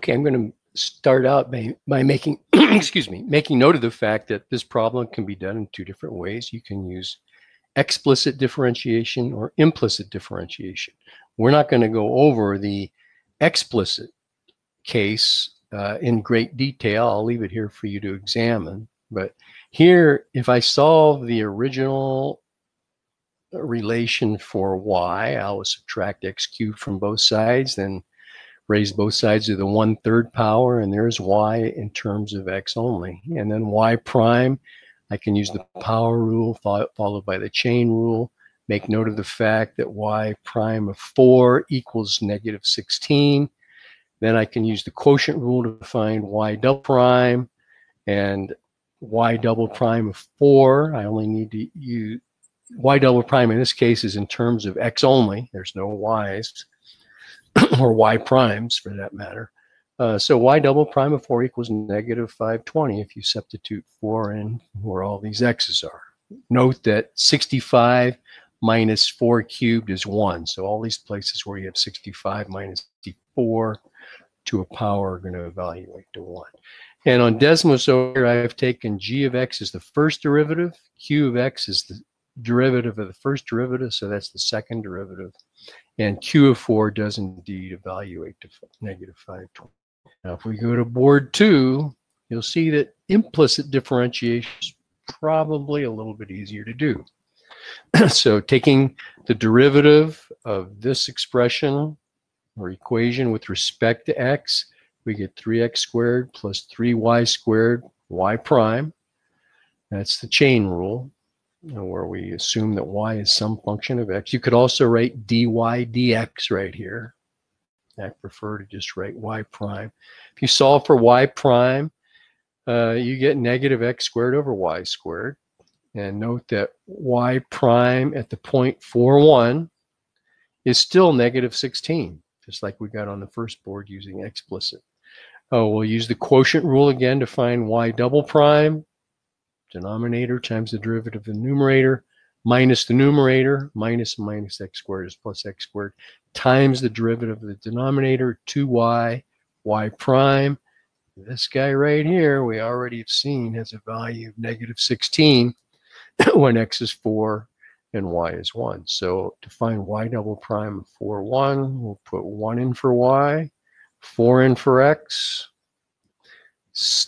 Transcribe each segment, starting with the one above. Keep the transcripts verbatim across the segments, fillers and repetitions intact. okay, I'm going to start out by, by making, excuse me, making note of the fact that this problem can be done in two different ways. You can use explicit differentiation or implicit differentiation. We're not going to go over the explicit case uh, in great detail. I'll leave it here for you to examine. But here, if I solve the original relation for y, I'll subtract x cubed from both sides, then raise both sides to the one-third power, and there's y in terms of x only. And then y prime, I can use the power rule followed by the chain rule. Make note of the fact that y prime of four equals negative sixteen. Then I can use the quotient rule to find y double prime, and y double prime of four, I only need to use, y double prime in this case is in terms of x only. There's no y's or y primes for that matter. Uh, so y double prime of four equals negative five twenty if you substitute four in where all these x's are. Note that sixty-five minus four cubed is one. So all these places where you have sixty-five minus sixty-four to a power are going to evaluate to one. And on Desmos over here, I've taken g of x is the first derivative, q of x is the derivative of the first derivative, so that's the second derivative, and q of four does indeed evaluate to negative five twenty. Now, if we go to board two, you'll see that implicit differentiation is probably a little bit easier to do. So taking the derivative of this expression or equation with respect to x, we get three x squared plus three y squared y prime. That's the chain rule, where we assume that y is some function of x. You could also write dy dx right here. I prefer to just write y prime. If you solve for y prime, uh, you get negative x squared over y squared. And note that y prime at the point four one is still negative sixteen, just like we got on the first board using explicit. Oh, we'll use the quotient rule again to find y double prime. Denominator times the derivative of the numerator minus the numerator, minus minus x squared is plus x squared, times the derivative of the denominator, two y, y prime. This guy right here, we already have seen, has a value of negative sixteen when x is four and y is one. So to find y double prime of four, one, we'll put one in for y, four in for x,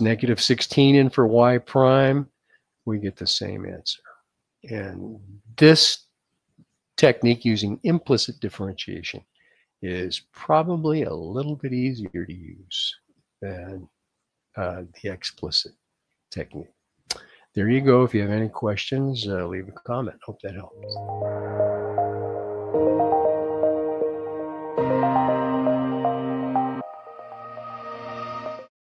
negative sixteen in for y prime. We get the same answer. And this technique using implicit differentiation is probably a little bit easier to use than uh, the explicit technique. There you go. If you have any questions, uh, leave a comment. Hope that helps.